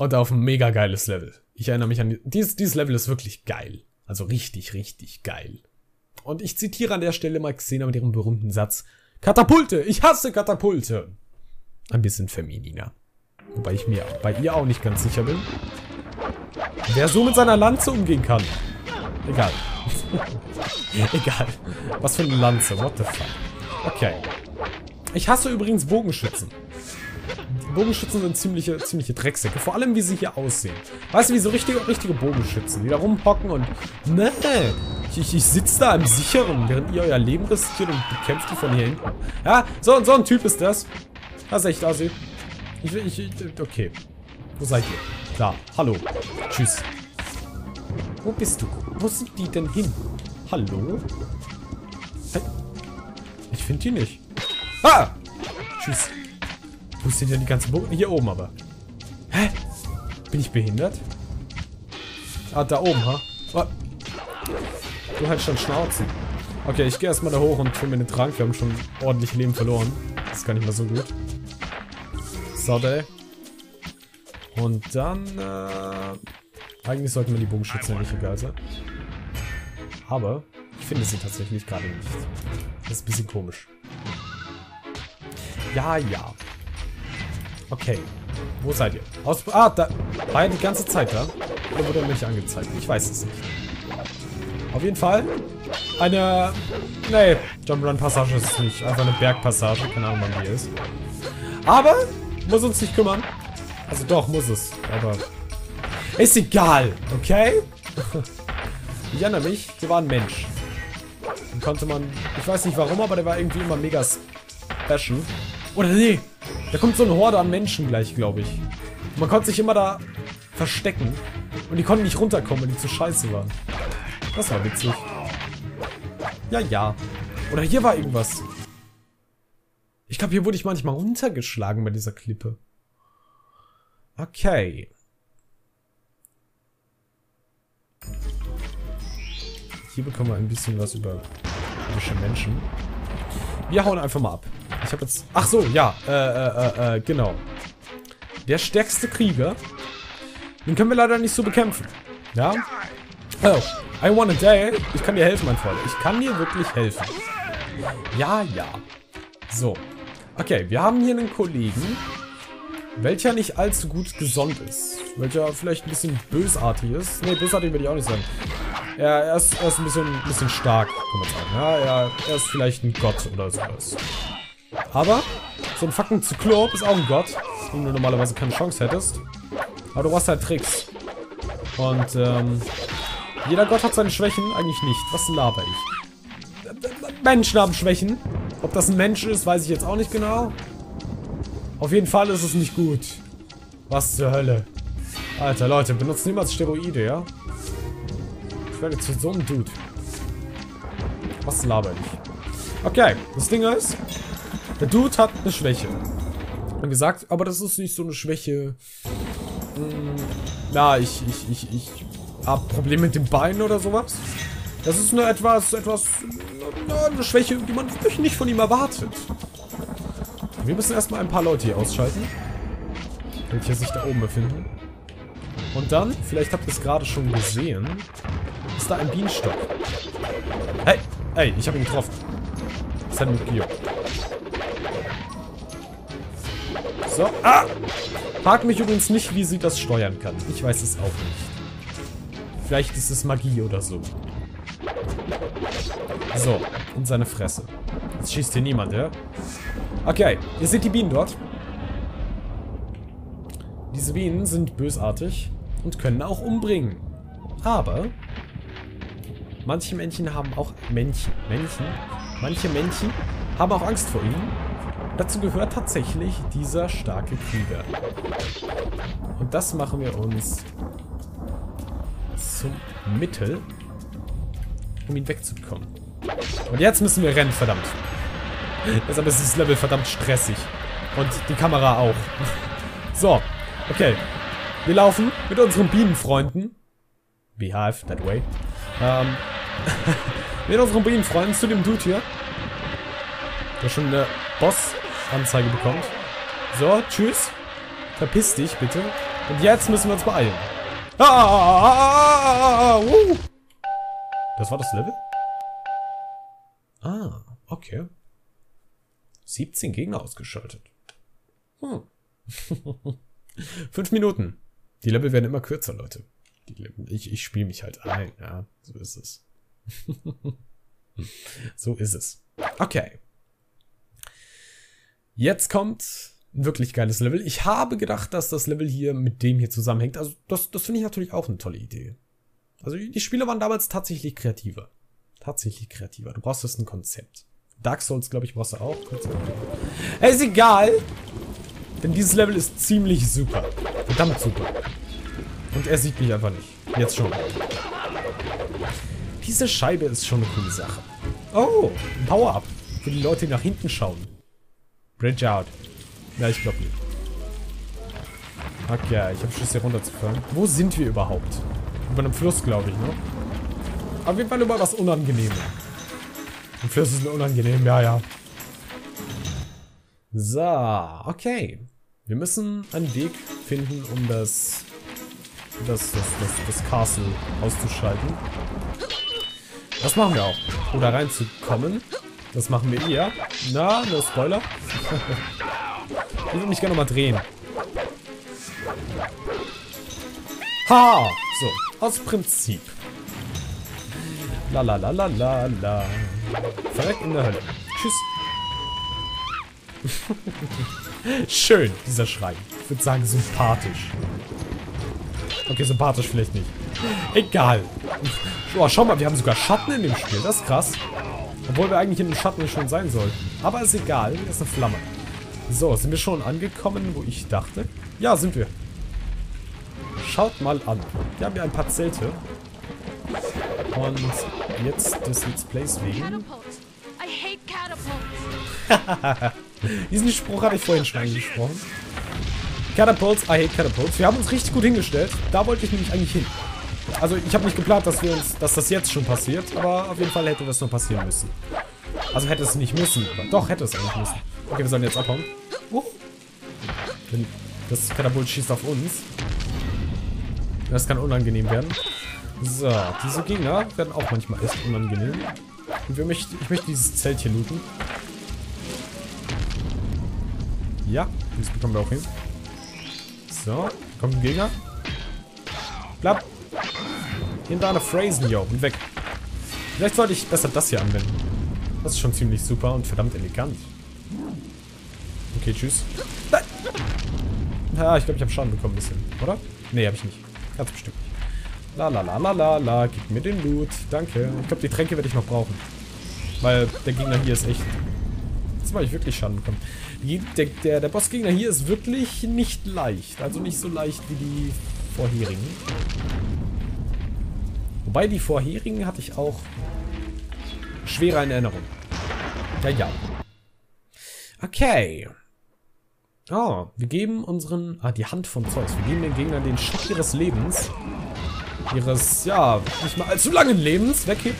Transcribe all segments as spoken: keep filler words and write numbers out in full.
und auf ein mega geiles Level. Ich erinnere mich an, dieses, dieses Level ist wirklich geil. Also richtig, richtig geil. Und ich zitiere an der Stelle mal Xena mit ihrem berühmten Satz: Katapulte, ich hasse Katapulte. Ein bisschen femininer. Wobei ich mir bei ihr auch nicht ganz sicher bin, wer so mit seiner Lanze umgehen kann. Egal. Egal. Was für eine Lanze, what the fuck. Okay. Ich hasse übrigens Bogenschützen. Die Bogenschützen sind ziemliche, ziemliche Drecksäcke. Vor allem, wie sie hier aussehen. Weißt du, wie so richtige, richtige Bogenschützen, die da rumhocken und... Nee, ich, ich sitze da im Sicheren, während ihr euer Leben riskiert und bekämpft die von hier hinten. Ja, so, so ein Typ ist das. Das ist echt assi. Ich will... Ich, ich, okay. Wo seid ihr? Da. Hallo. Tschüss. Wo bist du? Wo sind die denn hin? Hallo? Ich finde die nicht. Ah! Tschüss. Wo sind denn die ganzen Bogen? Hier oben aber. Hä? Bin ich behindert? Ah, da oben, ha? Oh. Du halt schon Schnauzen. Okay, ich gehe erstmal da hoch und tue mir einen Trank. Wir haben schon ordentlich Leben verloren. Das ist gar nicht mehr so gut. Sorry. Und dann, äh... eigentlich sollten wir die Bogenschützen nicht egal sein. Aber ich finde sie tatsächlich gerade nicht. Das ist ein bisschen komisch. Ja, ja. Okay. Wo seid ihr? Aus ah, da war ja die ganze Zeit da. Oder wurde er mich angezeigt? Ich weiß es nicht. Auf jeden Fall. Eine... Nee, Jump-Run-Passage ist es nicht. Einfach eine Bergpassage. Keine Ahnung, wann die ist. Aber muss uns nicht kümmern. Also doch, muss es. Aber... Ist egal, okay? Ich erinnere mich, hier war ein Mensch. Den konnte man... Ich weiß nicht warum, aber der war irgendwie immer mega special. Oder nee! Da kommt so eine Horde an Menschen gleich, glaube ich. Man konnte sich immer da verstecken. Und die konnten nicht runterkommen, weil die zu scheiße waren. Das war witzig. Ja, ja. Oder hier war irgendwas. Ich glaube, hier wurde ich manchmal runtergeschlagen bei dieser Klippe. Okay. Hier bekommen wir ein bisschen was über komische Menschen. Wir hauen einfach mal ab. Ich habe jetzt... Ach so, ja. Äh, äh, äh, genau. Der stärkste Krieger. Den können wir leider nicht so bekämpfen. Ja? Oh. I wanna die. Ich kann dir helfen, mein Freund. Ich kann dir wirklich helfen. Ja, ja. So. Okay, wir haben hier einen Kollegen, welcher nicht allzu gut gesund ist. Welcher vielleicht ein bisschen bösartig ist. Ne, bösartig würde ich auch nicht sagen. Ja, er ist, er ist ein bisschen, ein bisschen stark, kann man sagen. Ja, er, er ist vielleicht ein Gott oder sowas. Aber so ein fucking Zyklop ist auch ein Gott, den du normalerweise keine Chance hättest. Aber du hast halt Tricks. Und ähm, jeder Gott hat seine Schwächen, eigentlich nicht. Was laber ich? Menschen haben Schwächen. Ob das ein Mensch ist, weiß ich jetzt auch nicht genau. Auf jeden Fall ist es nicht gut. Was zur Hölle. Alter, Leute, benutzt niemals Steroide, ja? Ich werde zu so einem Dude. Was laber ich? Okay, das Ding ist... Der Dude hat eine Schwäche. Wie gesagt, aber das ist nicht so eine Schwäche. Hm, na, ich, ich, ich, ich habe Probleme mit den Beinen oder sowas. Das ist eine etwas, etwas, eine Schwäche, die man nicht von ihm erwartet. Wir müssen erstmal ein paar Leute hier ausschalten, welche sich da oben befinden. Und dann, vielleicht habt ihr es gerade schon gesehen, ist da ein Bienenstock. Hey, hey, ich habe ihn getroffen. Das hat mich gejuckt. So, ah! Frag mich übrigens nicht, wie sie das steuern kann. Ich weiß es auch nicht. Vielleicht ist es Magie oder so. So, in seine Fresse. Jetzt schießt hier niemand, ja? Okay, ihr seht die Bienen dort. Diese Bienen sind bösartig und können auch umbringen. Aber manche Männchen haben auch... Männchen, Männchen? Manche Männchen haben auch Angst vor ihnen. Dazu gehört tatsächlich dieser starke Krieger. Und das machen wir uns zum Mittel, um ihn wegzubekommen. Und jetzt müssen wir rennen, verdammt. Deshalb ist dieses Level verdammt stressig. Und die Kamera auch. So, okay. Wir laufen mit unseren Bienenfreunden. Beehive, that way. Ähm, mit unseren Bienenfreunden zu dem Dude hier. Der schon eine Boss... Anzeige bekommt. So, tschüss. Verpiss dich, bitte. Und jetzt müssen wir uns beeilen. Ah, ah, ah, ah, uh. Das war das Level? Ah, okay. siebzehn Gegner ausgeschaltet. Hm. fünf Minuten. Die Level werden immer kürzer, Leute. Die, ich ich spiele mich halt ein. Ja, so ist es. So ist es. Okay. Jetzt kommt ein wirklich geiles Level. Ich habe gedacht, dass das Level hier mit dem hier zusammenhängt. Also das, das finde ich natürlich auch eine tolle Idee. Also die Spiele waren damals tatsächlich kreativer. Tatsächlich kreativer. Du brauchst jetzt ein Konzept. Dark Souls, glaube ich, brauchst du auch. Ey, ist egal. Denn dieses Level ist ziemlich super. Verdammt super. Und er sieht mich einfach nicht. Jetzt schon. Diese Scheibe ist schon eine coole Sache. Oh, ein Power-Up. Für die Leute, die nach hinten schauen. Bridge out. Na, ich glaube nicht. Okay, ich habe Schiss, hier runterzufahren. Wo sind wir überhaupt? Über einem Fluss, glaube ich, ne? Auf jeden Fall über was Unangenehmes. Ein Fluss ist unangenehm, ja, ja. So, okay. Wir müssen einen Weg finden, um das, das, das, das, das Castle auszuschalten. Das machen wir auch. Um da reinzukommen. Das machen wir eher. Na, no Spoiler. Ich würde mich gerne nochmal drehen. Ha! So, aus Prinzip. La la la la la la. Verreck in der Hölle. Tschüss. Schön, dieser Schrei. Ich würde sagen, sympathisch. Okay, sympathisch vielleicht nicht. Egal. Oh, schau mal, wir haben sogar Schatten in dem Spiel. Das ist krass. Obwohl wir eigentlich in dem Schatten schon sein sollten. Aber ist egal, das ist eine Flamme. So, sind wir schon angekommen, wo ich dachte? Ja, sind wir. Schaut mal an. Wir haben hier ein paar Zelte. Und jetzt des Let's Plays wegen. Diesen Spruch habe ich vorhin schon angesprochen. Katapults, I hate Katapults. Wir haben uns richtig gut hingestellt. Da wollte ich nämlich eigentlich hin. Also ich habe nicht geplant, dass wir uns, dass das jetzt schon passiert, aber auf jeden Fall hätte das noch passieren müssen. Also hätte es nicht müssen, aber doch hätte es eigentlich müssen. Okay, wir sollen jetzt abhauen. Uh. Das Katapult schießt auf uns. Das kann unangenehm werden. So, diese Gegner werden auch manchmal echt unangenehm. Und wir möchten, ich möchte dieses Zelt hier looten. Ja, das bekommen wir auch hin. So, kommt ein Gegner. Blapp. Hinter einer Phrasen, yo. Und weg. Vielleicht sollte ich besser das hier anwenden. Das ist schon ziemlich super und verdammt elegant. Okay, tschüss. Nein. Ah, ich glaube, ich habe Schaden bekommen ein bisschen, oder? Nee, habe ich nicht. Ganz bestimmt nicht. La la la la la la. Gib mir den Loot. Danke. Ich glaube, die Tränke werde ich noch brauchen. Weil der Gegner hier ist echt... Jetzt habe ich wirklich Schaden bekommen. Der, der, der Bossgegner hier ist wirklich nicht leicht. Also nicht so leicht wie die vorherigen. Wobei die vorherigen hatte ich auch schwerer in Erinnerung. Ja, ja. Okay. Oh, wir geben unseren... Ah, die Hand von Zeus. Wir geben den Gegnern den Schock ihres Lebens. Ihres, ja, nicht mal allzu langen Lebens. Weghebt.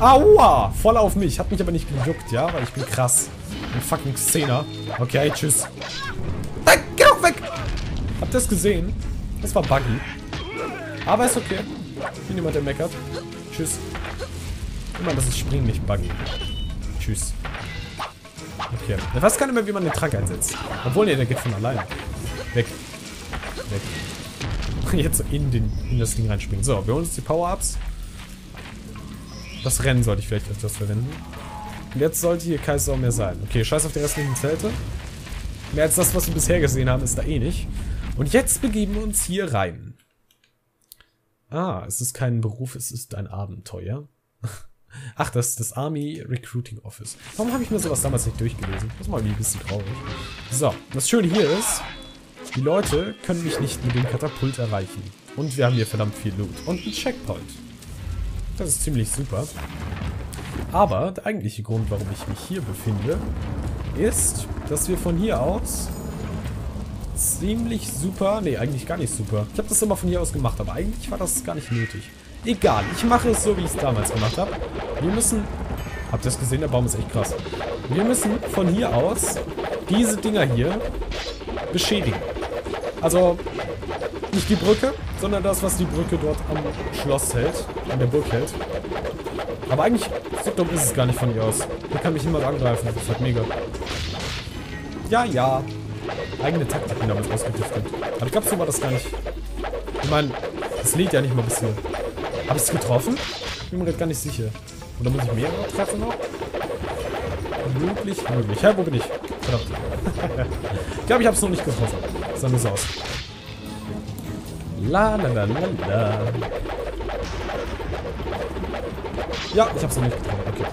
Aua! Voll auf mich. Hat mich aber nicht gejuckt, ja? Weil ich bin krass. Ein fucking Xena. Okay, tschüss. Nein, geh doch weg! Habt ihr das gesehen? Das war buggy. Aber ist okay. Ich bin jemand, der meckert. Tschüss. Immer, das ist Springen, nicht buggy. Tschüss. Okay. Ich weiß gar nicht mehr, wie man den Trank einsetzt. Obwohl, ne, der geht von alleine. Weg. Weg. Jetzt in, den, in das Ding reinspringen. So, wir holen uns die Power-Ups. Das Rennen sollte ich vielleicht etwas verwenden. Und jetzt sollte hier kein Sau mehr sein. Okay, scheiß auf die restlichen Zelte. Mehr als das, was wir bisher gesehen haben, ist da eh nicht. Und jetzt begeben wir uns hier rein. Ah, es ist kein Beruf, es ist ein Abenteuer. Ach, das ist das Army Recruiting Office. Warum habe ich mir sowas damals nicht durchgelesen? Das ist mal ein bisschen traurig. So, das Schöne hier ist, die Leute können mich nicht mit dem Katapult erreichen. Und wir haben hier verdammt viel Loot. Und einen Checkpoint. Das ist ziemlich super. Aber der eigentliche Grund, warum ich mich hier befinde, ist, dass wir von hier aus ziemlich super... Nee, eigentlich gar nicht super. Ich habe das immer von hier aus gemacht, aber eigentlich war das gar nicht nötig. Egal, ich mache es so, wie ich es damals gemacht habe. Wir müssen... Habt ihr das gesehen? Der Baum ist echt krass. Wir müssen von hier aus diese Dinger hier beschädigen. Also nicht die Brücke, sondern das, was die Brücke dort am Schloss hält, an der Burg hält. Aber eigentlich, so dumm ist es gar nicht von ihr aus. Hier kann mich niemand angreifen, das ist halt mega. Ja, ja. Eigene Taktiken damit ausgedüftet. Aber ich glaube, so war das gar nicht. Ich meine, das liegt ja nicht mal ein bisschen. Habe ich es getroffen? Ich bin mir gar nicht sicher. Oder muss ich mehrere treffen noch? Möglich, möglich. Ja, wo bin ich? Verdammt. Ich glaube, ich habe es noch nicht getroffen. Sah es aus. La la la la la. Ja, ich hab's noch nicht getroffen. Okay.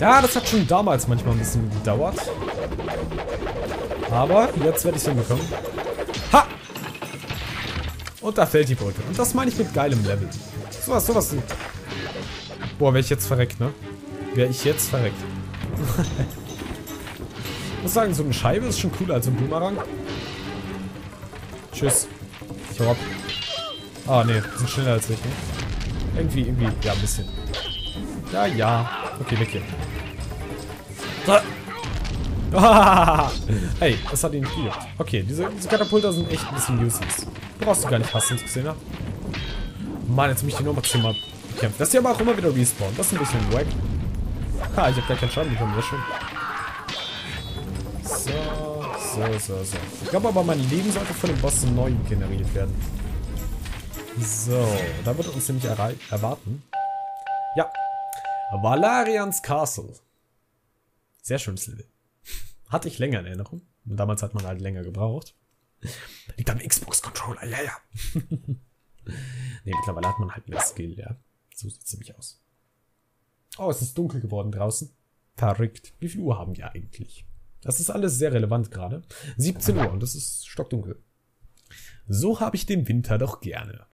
Ja, das hat schon damals manchmal ein bisschen gedauert. Aber jetzt werde ich es hinbekommen. Ha! Und da fällt die Brücke. Und das meine ich mit geilem Level. Sowas, sowas. Boah, wäre ich jetzt verreckt, ne? Wäre ich jetzt verreckt. Ich muss sagen, so eine Scheibe ist schon cooler als ein Boomerang. Tschüss. Ich hau ab. Ah, ne, sind schneller als ich, ne? Irgendwie, irgendwie, ja, ein bisschen. Ja, ja. Okay, weg hier. Ah. Hey, das hat ihn viel. Okay, diese, diese Katapulter sind echt ein bisschen useless. Brauchst du gar nicht, hast du nicht gesehen, ne? Mann, jetzt muss ich die nochmal zehnmal kämpfen. Das ist ja aber auch immer wieder respawnen. Das ist ein bisschen wack. Ha, ich hab gar keinen Schaden bekommen, das ist schön. So, so, so, so. Ich glaube aber, mein Leben sollte von dem Boss neu generiert werden. So, da wird uns nämlich erwarten. Ja. Valarians Castle. Sehr schönes Level. Hatte ich länger in Erinnerung. Damals hat man halt länger gebraucht. Liegt am Xbox-Controller, ja, ja. Ne, mittlerweile hat man halt mehr Skill, ja. So sieht es nämlich aus. Oh, es ist dunkel geworden draußen. Verrückt. Wie viel Uhr haben wir eigentlich? Das ist alles sehr relevant gerade. siebzehn Uhr und das ist stockdunkel. So habe ich den Winter doch gerne.